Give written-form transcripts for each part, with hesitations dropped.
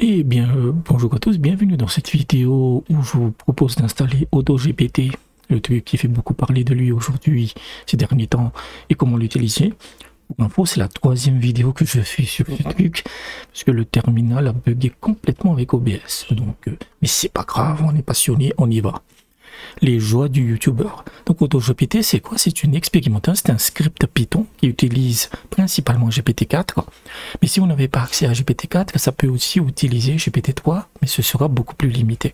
Eh bien, bonjour à tous, bienvenue dans cette vidéo où je vous propose d'installer AutoGPT, le truc qui fait beaucoup parler de lui aujourd'hui, ces derniers temps, et comment l'utiliser. Pour info, c'est la troisième vidéo que je fais sur ce truc, parce que le terminal a bugué complètement avec OBS. Donc, mais c'est pas grave, on est passionné, on y va. Les joies du youtubeur. Donc AutoGPT, c'est quoi? C'est une expérimentation, c'est un script Python qui utilise principalement GPT-4. Mais si vous n'avez pas accès à GPT-4, ça peut aussi utiliser GPT-3, mais ce sera beaucoup plus limité.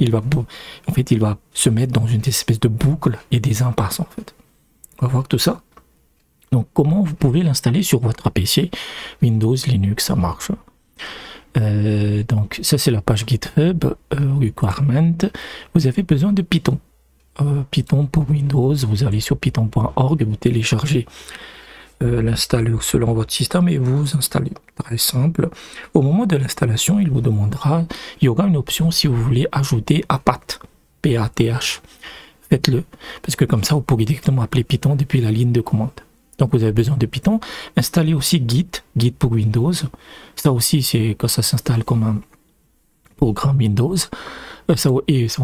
Il va se mettre dans une espèce de boucle et des impasses en fait. On va voir tout ça. Donc comment vous pouvez l'installer sur votre PC, Windows, Linux, ça marche. Donc ça c'est la page GitHub, requirement, vous avez besoin de Python. Python pour Windows, vous allez sur python.org, vous téléchargez l'installeur selon votre système et vous installez. Très simple. Au moment de l'installation, il vous demandera, il y aura une option si vous voulez ajouter à PATH, PATH. Faites-le, parce que comme ça vous pourrez directement appeler Python depuis la ligne de commande. Donc vous avez besoin de Python. Installez aussi Git, Git pour Windows. Ça aussi, c'est quand ça s'installe comme un programme Windows. Ça vous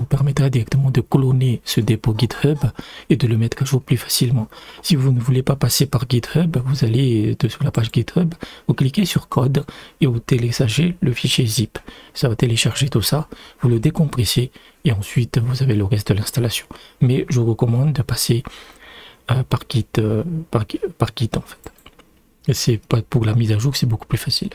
permettra directement de cloner ce dépôt GitHub et de le mettre à jour plus facilement. Si vous ne voulez pas passer par GitHub, vous allez sur la page GitHub, vous cliquez sur code et vous téléchargez le fichier zip. Ça va télécharger tout ça, vous le décompressez et ensuite vous avez le reste de l'installation. Mais je vous recommande de passer par Git en fait. Et c'est pas pour la mise à jour, c'est beaucoup plus facile.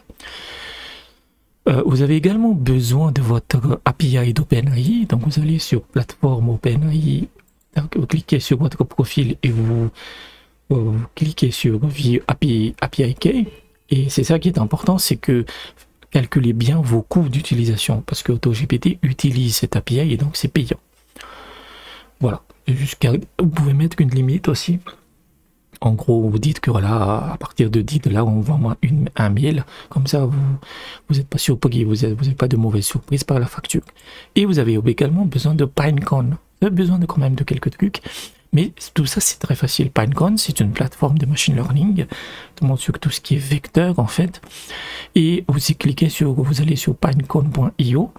Vous avez également besoin de votre API d'OpenAI. Donc vous allez sur plateforme OpenAI, vous cliquez sur votre profil et vous cliquez sur View API Key. Et c'est ça qui est important, c'est que calculez bien vos coûts d'utilisation parce que AutoGPT utilise cette API et donc c'est payant. Voilà. Vous pouvez mettre une limite aussi. En gros, vous dites que voilà, à partir de 10 dollars, on vend un mail. Comme ça, vous n'êtes pas surpris, vous n'avez pas de mauvaise surprise par la facture. Et vous avez également besoin de Pinecone. Vous avez besoin de quand même de quelques trucs. Mais tout ça, c'est très facile. Pinecone, c'est une plateforme de machine learning. Sur tout ce qui est vecteur, en fait. Et vous allez sur pinecone.io.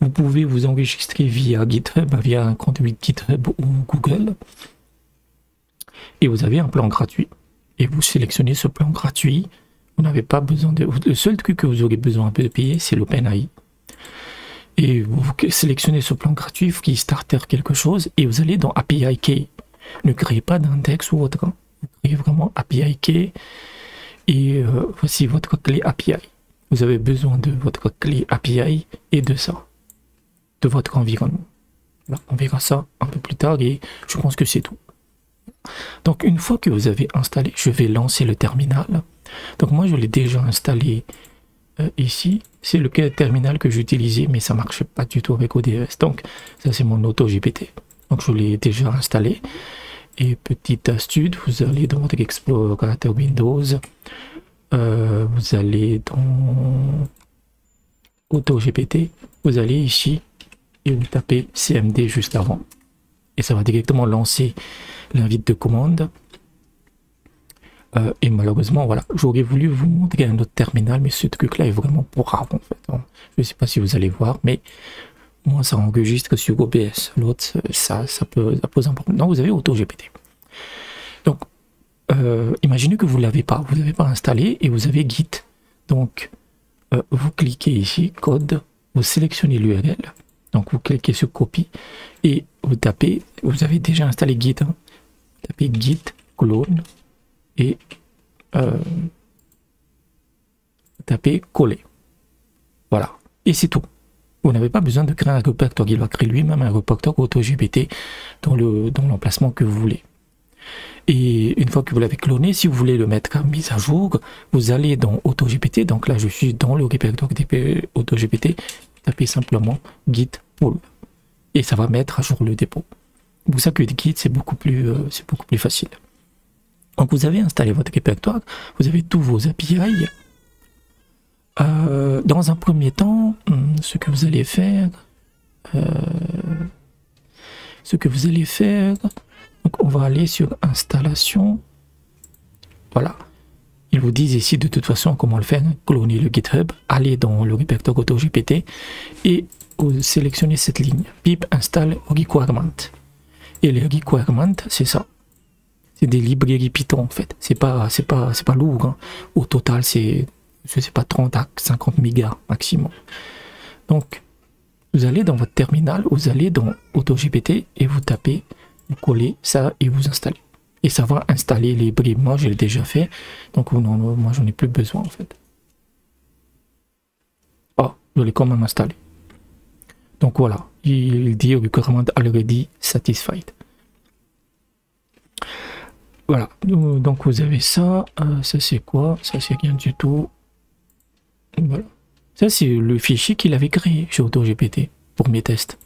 Vous pouvez vous enregistrer via GitHub, via un compte GitHub ou Google. Et vous avez un plan gratuit. Et vous sélectionnez ce plan gratuit. Vous n'avez pas besoin de... Le seul truc que vous aurez besoin de payer, c'est l'OpenAI. Et vous sélectionnez ce plan gratuit, qui starter quelque chose, et vous allez dans API Key. Ne créez pas d'index ou autre. Vous créez vraiment API Key. Et voici votre clé API. Vous avez besoin de votre clé API et de ça. De votre environnement. Là, on verra ça un peu plus tard et je pense que c'est tout. Donc une fois que vous avez installé, je vais lancer le terminal. Donc moi je l'ai déjà installé ici. C'est le terminal que j'utilisais mais ça ne marchait pas du tout avec OBS. Donc ça c'est mon AutoGPT. Donc je l'ai déjà installé. Et petite astuce, vous allez dans votre explorateur Windows. Vous allez dans AutoGPT. Vous allez ici. Et vous tapez CMD juste avant. Et ça va directement lancer l'invite de commande. Et malheureusement, voilà, j'aurais voulu vous montrer un autre terminal, mais ce truc-là est vraiment pour rare en fait. Donc, je ne sais pas si vous allez voir, mais moi ça enregistre sur OBS. L'autre, ça pose un problème. Non, vous avez AutoGPT. Donc, imaginez que vous ne l'avez pas. Vous n'avez pas installé et vous avez Git. Donc, vous cliquez ici, code, vous sélectionnez l'URL. Donc vous cliquez sur copie et vous tapez, vous avez déjà installé Git, hein. Tapez Git clone et tapez coller. Voilà, et c'est tout. Vous n'avez pas besoin de créer un répertoire, il va créer lui-même un répertoire AutoGPT dans l'emplacement que vous voulez. Et une fois que vous l'avez cloné, si vous voulez le mettre à mise à jour, vous allez dans AutoGPT, donc là je suis dans le répertoire AutoGPT, tapez simplement Git pull et ça va mettre à jour le dépôt. Pour ça que Git c'est beaucoup plus facile. Donc vous avez installé votre répertoire, vous avez tous vos API. Dans un premier temps, ce que vous allez faire, donc on va aller sur installation. Voilà. Ils vous disent ici de toute façon comment le faire. Clonez le GitHub, allez dans le répertoire AutoGPT et sélectionnez cette ligne. Pip install requirement. Et les requirements, c'est ça. C'est des librairies Python en fait. C'est pas lourd. Hein. Au total, c'est, je sais pas, 30 à 50 mégas maximum. Donc, vous allez dans votre terminal, vous allez dans AutoGPT et vous tapez, vous collez ça et vous installez. Et ça va installer les bribes. Moi, j'ai déjà fait. Donc, non, moi, j'en ai plus besoin en fait. Oh, je l'ai quand même installé. Donc voilà, il dit requirement already satisfied. Voilà, donc vous avez ça. Ça, c'est quoi? Ça, c'est rien du tout. Voilà. Ça, c'est le fichier qu'il avait créé chez AutoGPT pour mes tests.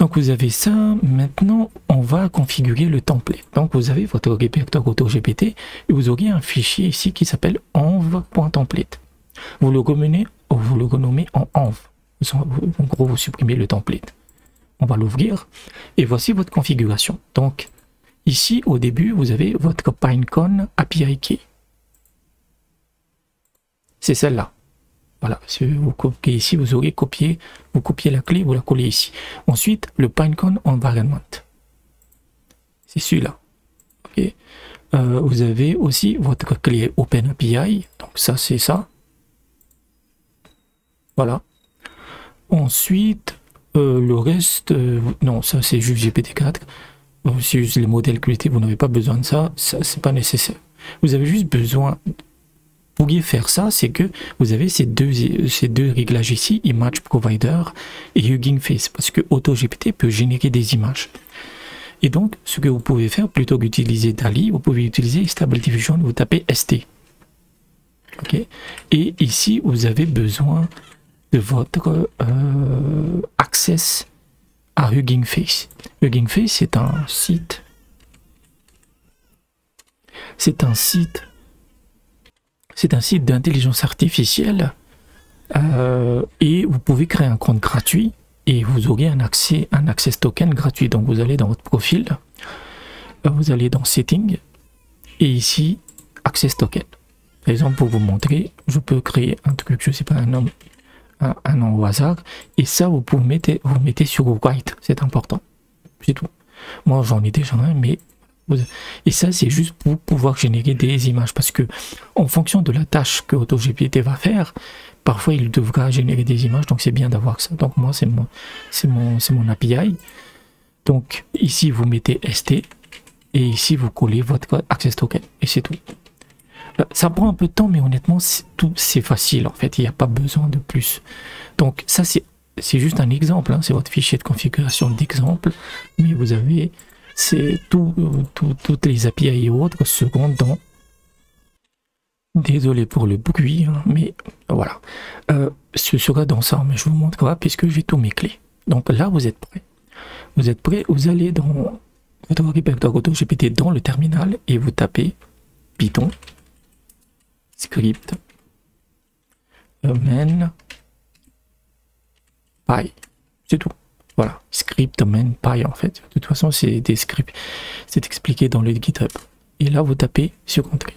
Donc, vous avez ça. Maintenant, on va configurer le template. Donc, vous avez votre répertoire AutoGPT et vous aurez un fichier ici qui s'appelle env.template. Vous le renommez en env. En gros, vous supprimez le template. On va l'ouvrir. Et voici votre configuration. Donc, ici, au début, vous avez votre Pinecone API Key. C'est celle-là. Voilà, si vous copiez ici, vous aurez copié, vous copiez la clé, vous la collez ici. Ensuite, le Pinecone Environment. C'est celui-là. Okay. Vous avez aussi votre clé OpenAPI. Donc ça, c'est ça. Voilà. Ensuite, le reste... non, ça, c'est juste GPT-4. C'est juste les modèles clés, vous n'avez pas besoin de ça. Ça, c'est pas nécessaire. Vous avez juste besoin... Pour faire ça, c'est que vous avez ces deux réglages ici, Image Provider et Hugging Face, parce que AutoGPT peut générer des images. Et donc, ce que vous pouvez faire, plutôt qu'utiliser DALL-E, vous pouvez utiliser Stable Diffusion, vous tapez ST. Okay. Et ici, vous avez besoin de votre access à Hugging Face. Hugging Face, c'est un site... C'est un site d'intelligence artificielle et vous pouvez créer un compte gratuit et vous aurez un access token gratuit. Donc vous allez dans votre profil, vous allez dans Settings et ici access token. Par exemple, pour vous montrer, je peux créer un truc, je sais pas, un nom au hasard et ça vous mettez sur Write, c'est important. C'est tout. Moi j'en ai déjà un, mais et ça c'est juste pour pouvoir générer des images parce que en fonction de la tâche que AutoGPT va faire parfois il devra générer des images donc c'est bien d'avoir ça. Donc moi c'est mon API. Donc ici vous mettez ST et ici vous collez votre access token et c'est tout. Ça prend un peu de temps mais honnêtement tout c'est facile en fait, il n'y a pas besoin de plus. Donc ça c'est juste un exemple hein. C'est votre fichier de configuration d'exemple mais vous avez toutes les API et autres secondes dans... Désolé pour le bruit, hein, mais voilà. Ce sera dans ça, mais je vous montrerai puisque j'ai tous mes clés. Donc là, vous êtes prêts. Vous êtes prêts, vous allez dans votre répertoire AutoGPT dans le terminal et vous tapez Python, script, main, py. C'est tout. Voilà, script main py en fait. De toute façon, c'est des scripts. C'est expliqué dans le GitHub. Et là, vous tapez sur entrée.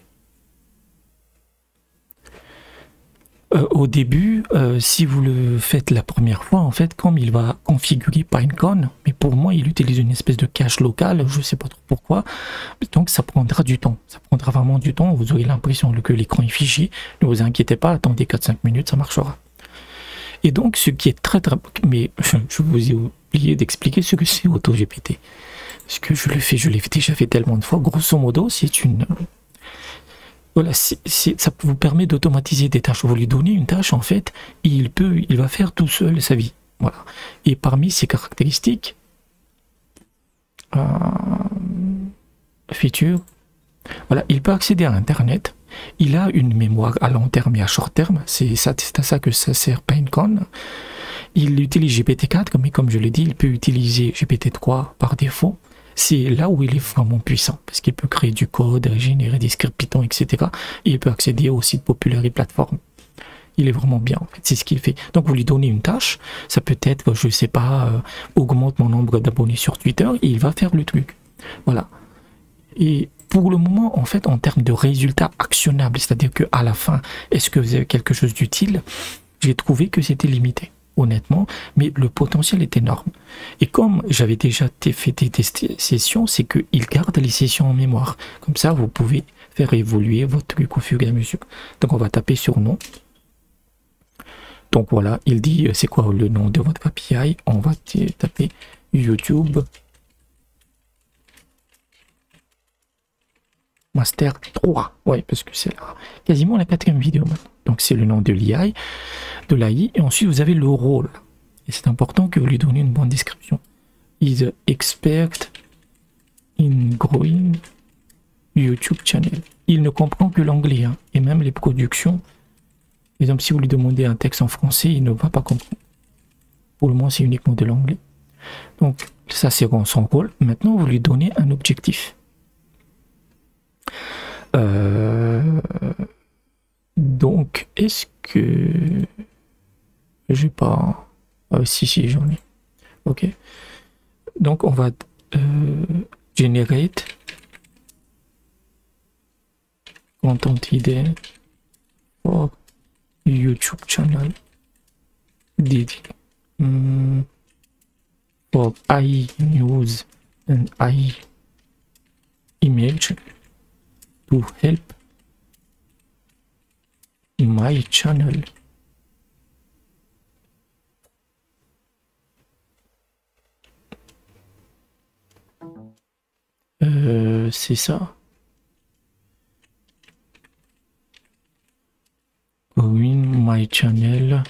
Au début, si vous le faites la première fois, en fait, comme il va configurer Pinecone, mais pour moi, il utilise une espèce de cache locale, je ne sais pas trop pourquoi. Donc, ça prendra du temps. Ça prendra vraiment du temps. Vous aurez l'impression que l'écran est figé. Ne vous inquiétez pas, attendez 4-5 minutes, ça marchera. Et donc, ce qui est très... Mais je vous ai oublié d'expliquer ce que c'est AutoGPT. Parce que je l'ai déjà fait tellement de fois. Grosso modo, c'est une... Voilà, ça vous permet d'automatiser des tâches. Vous lui donnez une tâche, en fait, et il va faire tout seul sa vie. Voilà. Et parmi ses caractéristiques, feature, voilà, il peut accéder à Internet. Il a une mémoire à long terme et à short terme, c'est à ça que ça sert Pinecone. Il utilise GPT-4, mais comme je l'ai dit, il peut utiliser GPT-3 par défaut. C'est là où il est vraiment puissant, parce qu'il peut créer du code, générer des scripts Python, etc. Et il peut accéder aux sites populaires et plateformes. Il est vraiment bien, en fait, c'est ce qu'il fait. Donc vous lui donnez une tâche, ça peut être, je ne sais pas, augmente mon nombre d'abonnés sur Twitter, et il va faire le truc. Voilà. Et pour le moment, en fait, en termes de résultats actionnables, c'est-à-dire qu'à la fin, est-ce que vous avez quelque chose d'utile, j'ai trouvé que c'était limité, honnêtement, mais le potentiel est énorme. Et comme j'avais déjà fait des sessions, c'est qu'il garde les sessions en mémoire. Comme ça, vous pouvez faire évoluer votre truc au fur et à mesure. Donc, on va taper sur nom. Donc, voilà, il dit, c'est quoi le nom de votre API? On va taper YouTube Master 3, ouais, parce que c'est là quasiment la 4e vidéo maintenant. Donc c'est le nom de l'IA, de l'AI, et ensuite vous avez le rôle. Et c'est important que vous lui donniez une bonne description. Is expert in growing YouTube channel. Il ne comprend que l'anglais, hein, et même les productions. Par exemple, si vous lui demandez un texte en français, il ne va pas comprendre. Pour le moment, c'est uniquement de l'anglais. Donc ça c'est son rôle. Maintenant, vous lui donnez un objectif. Donc est-ce que j'ai pas si j'en ai, ok, donc on va generate content idea for YouTube channel DD for AI news and AI image to help my channel. C'est ça. Win my channel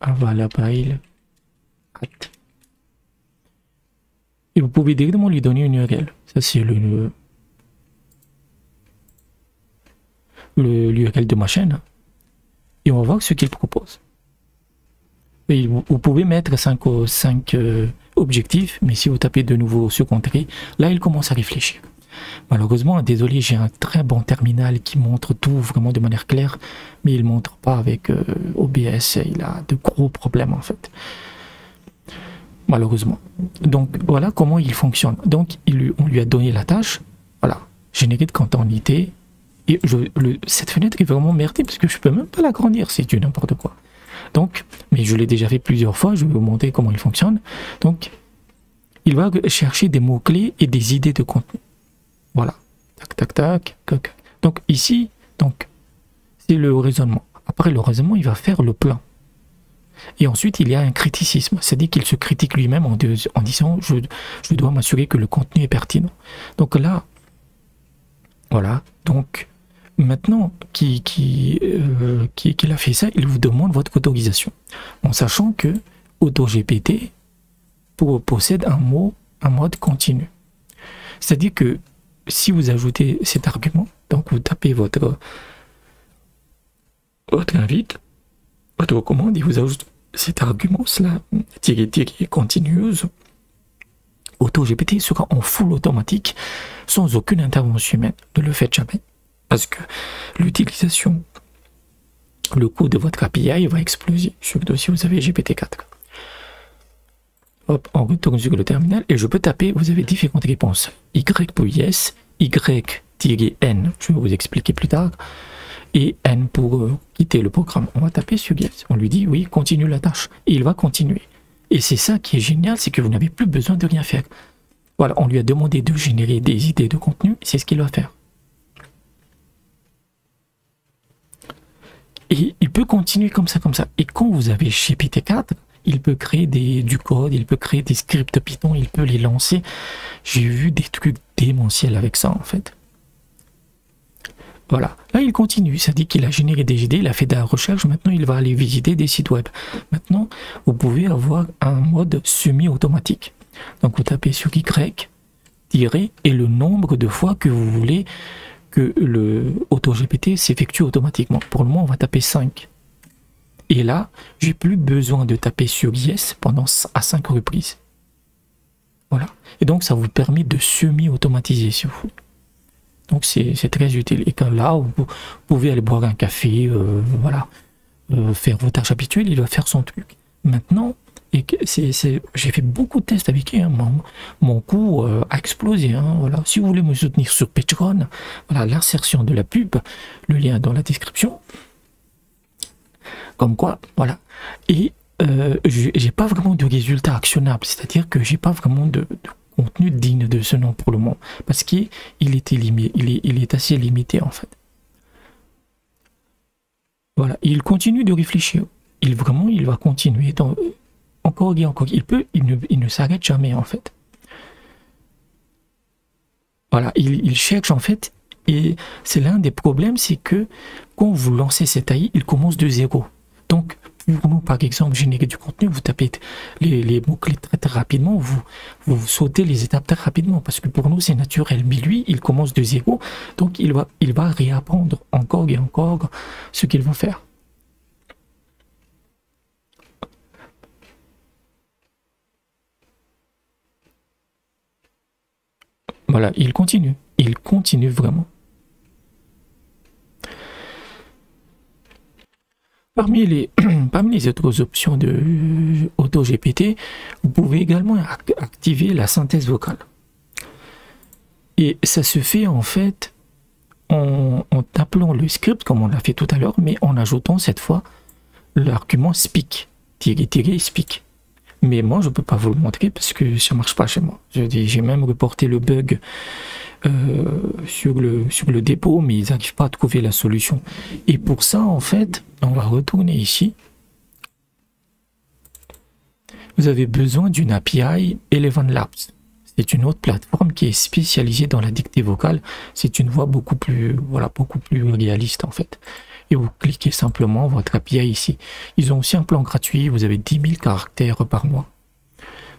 available at. Et vous pouvez directement lui donner une URL. Ça c'est l'URL de ma chaîne. Et on va voir ce qu'il propose. Et vous pouvez mettre 5 objectifs, mais si vous tapez de nouveau sur Contré, là il commence à réfléchir. Malheureusement, désolé, j'ai un très bon terminal qui montre tout vraiment de manière claire, mais il ne montre pas avec OBS, il a de gros problèmes en fait. Malheureusement. Donc voilà comment il fonctionne. Donc on lui a donné la tâche, voilà, générer de quantité, et cette fenêtre est vraiment merdée parce que je peux même pas l'agrandir, c'est du n'importe quoi. Donc, mais je l'ai déjà fait plusieurs fois, je vais vous montrer comment il fonctionne. Donc il va chercher des mots-clés et des idées de contenu. Voilà. Tac, tac, tac, tac. Donc ici, donc c'est le raisonnement. Après le raisonnement, il va faire le plan. Et ensuite, il y a un criticisme, c'est-à-dire qu'il se critique lui-même en disant je dois m'assurer que le contenu est pertinent. Donc là, voilà, donc maintenant qu'il a fait ça, il vous demande votre autorisation, en sachant que AutoGPT possède un mode continu. C'est-à-dire que si vous ajoutez cet argument, donc vous tapez votre invite, votre commande, et vous ajoute cet argument, cela, continuous, AutoGPT sera en full automatique, sans aucune intervention humaine. Ne le faites jamais, parce que l'utilisation, le coût de votre API va exploser, surtout si vous avez GPT-4. Hop, on retourne sur le terminal, et je peux taper, vous avez différentes réponses, Y pour yes, Y-N, je vais vous expliquer plus tard, et N pour quitter le programme. On va taper sur Yes. On lui dit oui, continue la tâche. Et il va continuer. Et c'est ça qui est génial, c'est que vous n'avez plus besoin de rien faire. Voilà, on lui a demandé de générer des idées de contenu, c'est ce qu'il va faire. Et il peut continuer comme ça, comme ça. Et quand vous avez chez GPT-4, il peut créer du code, il peut créer des scripts Python, il peut les lancer. J'ai vu des trucs démentiels avec ça, en fait. Voilà, là il continue, ça dit qu'il a généré des idées, il a fait de la recherche, maintenant il va aller visiter des sites web. Maintenant, vous pouvez avoir un mode semi-automatique. Donc vous tapez sur Y, tiré, et le nombre de fois que vous voulez que le AutoGPT s'effectue automatiquement. Pour le moment, on va taper 5. Et là, j'ai plus besoin de taper sur Yes pendant à 5 reprises. Voilà, et donc ça vous permet de semi-automatiser si vous voulez. Donc c'est très utile. Et quand là, vous pouvez aller boire un café, voilà, faire vos tâches habituelles, il va faire son truc. Maintenant, Et j'ai fait beaucoup de tests avec eux, hein. Mon coût a explosé, hein, voilà. Si vous voulez me soutenir sur Patreon, voilà l'insertion de la pub, le lien dans la description, comme quoi, voilà. Et j'ai pas vraiment de résultats actionnables, c'est-à-dire que j'ai pas vraiment de contenu digne de ce nom pour le moment, parce qu'il était limité, il est assez limité en fait. Voilà, il continue de réfléchir, il va continuer dans... Encore et encore, il ne s'arrête jamais en fait. Voilà, il cherche en fait, et c'est l'un des problèmes, c'est que quand vous lancez cette AI, il commence de zéro. Donc, pour nous par exemple, générer du contenu, vous tapez les mots-clés très très rapidement, vous sautez les étapes très rapidement, parce que pour nous c'est naturel, mais lui, il commence de zéro, donc il va réapprendre encore et encore ce qu'il va faire. Voilà, il continue vraiment. Parmi les autres options de AutoGPT, vous pouvez également activer la synthèse vocale. Et ça se fait en fait en tapant le script, comme on l'a fait tout à l'heure, mais en ajoutant cette fois l'argument speak, tiré speak. Mais moi, je ne peux pas vous le montrer parce que ça ne marche pas chez moi. J'ai même reporté le bug sur le dépôt, mais ils n'arrivent pas à trouver la solution. Et pour ça, en fait, on va retourner ici. Vous avez besoin d'une API Eleven Labs. C'est une autre plateforme qui est spécialisée dans la dictée vocale. C'est une voix beaucoup plus réaliste, en fait. Et vous cliquez simplement votre API ici. Ils ont aussi un plan gratuit, vous avez 10 000 caractères par mois.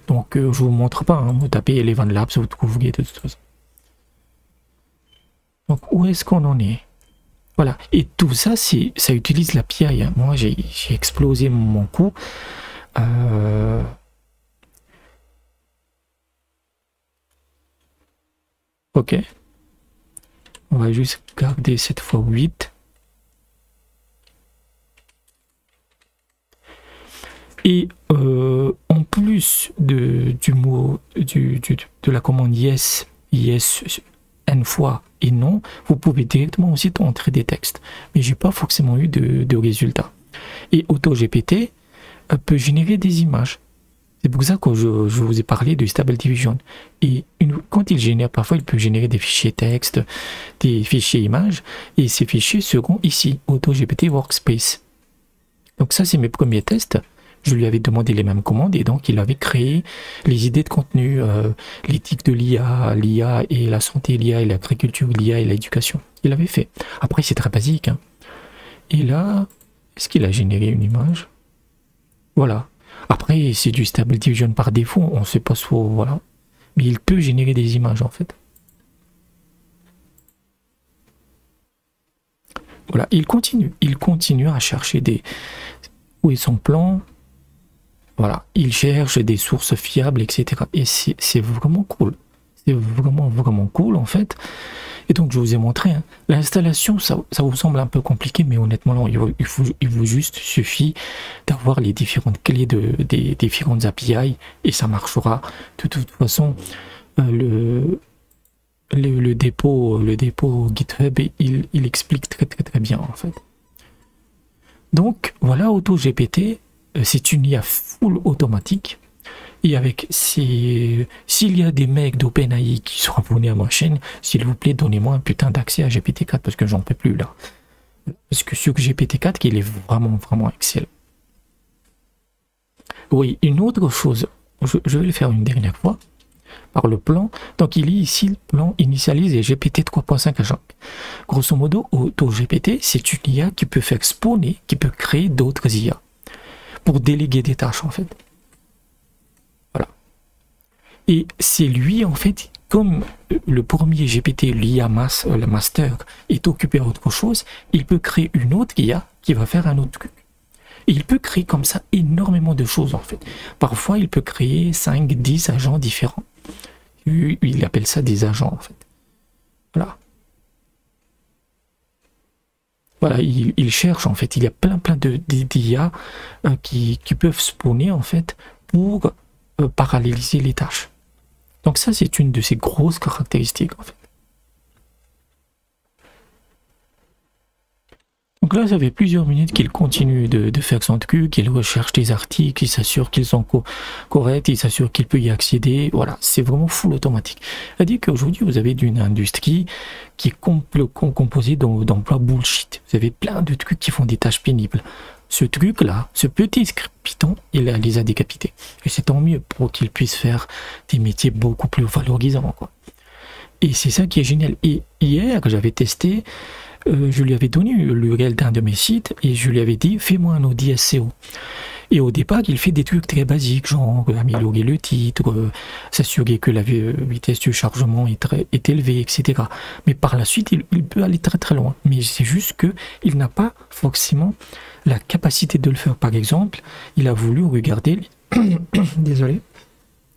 Donc je vous montre pas, hein, vous tapez Eleven Labs, vous trouverez de toute façon. Donc où est-ce qu'on en est? Voilà, et tout ça, ça utilise l'API. Hein. Moi j'ai explosé mon coût. Ok. On va juste garder cette fois 8. Et en plus de la commande yes n fois et non, vous pouvez directement aussi entrer des textes. Mais j'ai pas forcément eu de résultats. Et AutoGPT peut générer des images. C'est pour ça que je vous ai parlé de Stable Diffusion. Et quand il génère, parfois il peut générer des fichiers texte, des fichiers images, et ces fichiers seront ici, AutoGPT Workspace. Donc ça, c'est mes premiers tests. Je lui avais demandé les mêmes commandes et donc il avait créé les idées de contenu, l'éthique de l'IA, l'IA et la santé, l'IA et l'agriculture, l'IA et l'éducation. Il avait fait. Après, c'est très basique. Hein. Et là, est-ce qu'il a généré une image? Voilà. Après, c'est du Stable Diffusion par défaut, on ne sait pas trop, voilà. Mais il peut générer des images en fait. Voilà, il continue à chercher où est son plan? Voilà, il cherche des sources fiables, etc. Et c'est vraiment cool. C'est vraiment, vraiment cool, en fait. Et donc, je vous ai montré. Hein, l'installation, ça vous semble un peu compliqué, mais honnêtement, non, il vous juste suffit d'avoir les différentes clés des différentes API et ça marchera. De toute façon, le dépôt GitHub, il explique très, très, très bien, en fait. Donc, voilà, AutoGPT. C'est une IA full automatique et avec s'il y a des mecs d'OpenAI qui sont abonnés à ma chaîne, s'il vous plaît, donnez-moi un putain d'accès à GPT-4 parce que j'en peux plus là. Parce que ce GPT-4, il est vraiment, vraiment excellent. Oui, une autre chose, je vais le faire une dernière fois, par le plan. Donc il est ici le plan initialise et GPT 3.5 à Jacques. Grosso modo, AutoGPT, c'est une IA qui peut faire spawner, qui peut créer d'autres IA. Pour déléguer des tâches en fait. Voilà. Et c'est lui en fait, comme le premier GPT, l'IA le master, est occupé à autre chose, il peut créer une autre IA qui va faire un autre truc. Et il peut créer comme ça énormément de choses en fait. Parfois il peut créer 5, 10 agents différents. Il appelle ça des agents en fait. Voilà. Voilà, il cherche en fait, il y a plein d'IA qui peuvent spawner en fait pour paralléliser les tâches. Donc ça, c'est une de ses grosses caractéristiques, en fait. Donc là, ça fait plusieurs minutes qu'il continue de faire son truc, qu'il recherche des articles, il s'assure qu'ils sont corrects, il s'assure qu'il peut y accéder. Voilà, c'est vraiment full automatique. C'est-à-dire qu'aujourd'hui, vous avez une industrie qui est composée d'emplois bullshit. Vous avez plein de trucs qui font des tâches pénibles. Ce truc-là, ce petit script Python, il les a décapités. Et c'est tant mieux pour qu'ils puissent faire des métiers beaucoup plus valorisants, quoi. Et c'est ça qui est génial. Et hier, j'avais testé... je lui avais donné l'URL d'un de mes sites et je lui avais dit fais-moi un audit SEO. Et au départ, il fait des trucs très basiques, genre améliorer le titre, s'assurer que la vitesse du chargement est élevée, etc. Mais par la suite, il peut aller très très loin. Mais c'est juste qu'il n'a pas forcément la capacité de le faire. Par exemple, il a voulu regarder désolé,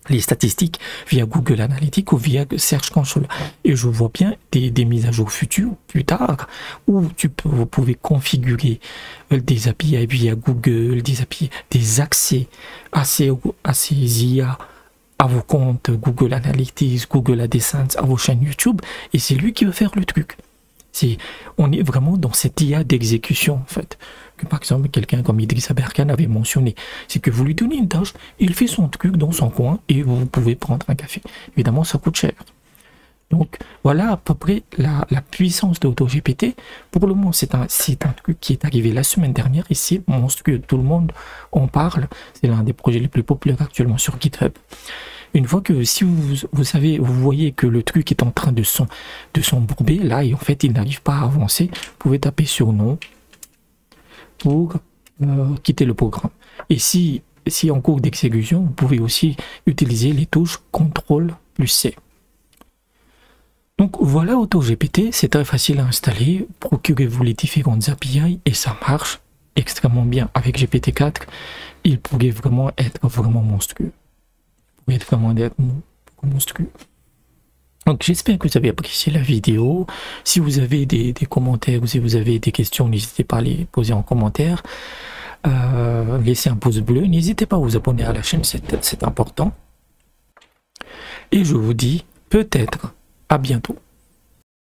les statistiques via Google Analytics ou via Search Console. Et je vois bien des mises à jour futures, plus tard, où vous pouvez configurer des API via Google, des API, des accès à ces IA, à vos comptes Google Analytics, Google AdSense, à vos chaînes YouTube, et c'est lui qui va faire le truc. On est vraiment dans cette IA d'exécution, en fait. Que par exemple, quelqu'un comme Idrissa Berkane avait mentionné, c'est que vous lui donnez une tâche, il fait son truc dans son coin et vous pouvez prendre un café. Évidemment, ça coûte cher. Donc, voilà à peu près la puissance d'AutoGPT. Pour le moment, c'est un truc qui est arrivé la semaine dernière et c'est monstrueux. Tout le monde en parle. C'est l'un des projets les plus populaires actuellement sur GitHub. Une fois que si vous voyez que le truc est en train de s'embourber, là, et en fait, il n'arrive pas à avancer, vous pouvez taper sur non pour quitter le programme. Et si en cours d'exécution, vous pouvez aussi utiliser les touches CTRL plus C. Donc voilà AutoGPT, c'est très facile à installer, procurez-vous les différentes API et ça marche extrêmement bien. Avec GPT-4, il pourrait vraiment être monstrueux. Donc j'espère que vous avez apprécié la vidéo. Si vous avez des commentaires ou si vous avez des questions, n'hésitez pas à les poser en commentaire. Laissez un pouce bleu. N'hésitez pas à vous abonner à la chaîne, c'est important. Et je vous dis peut-être à bientôt.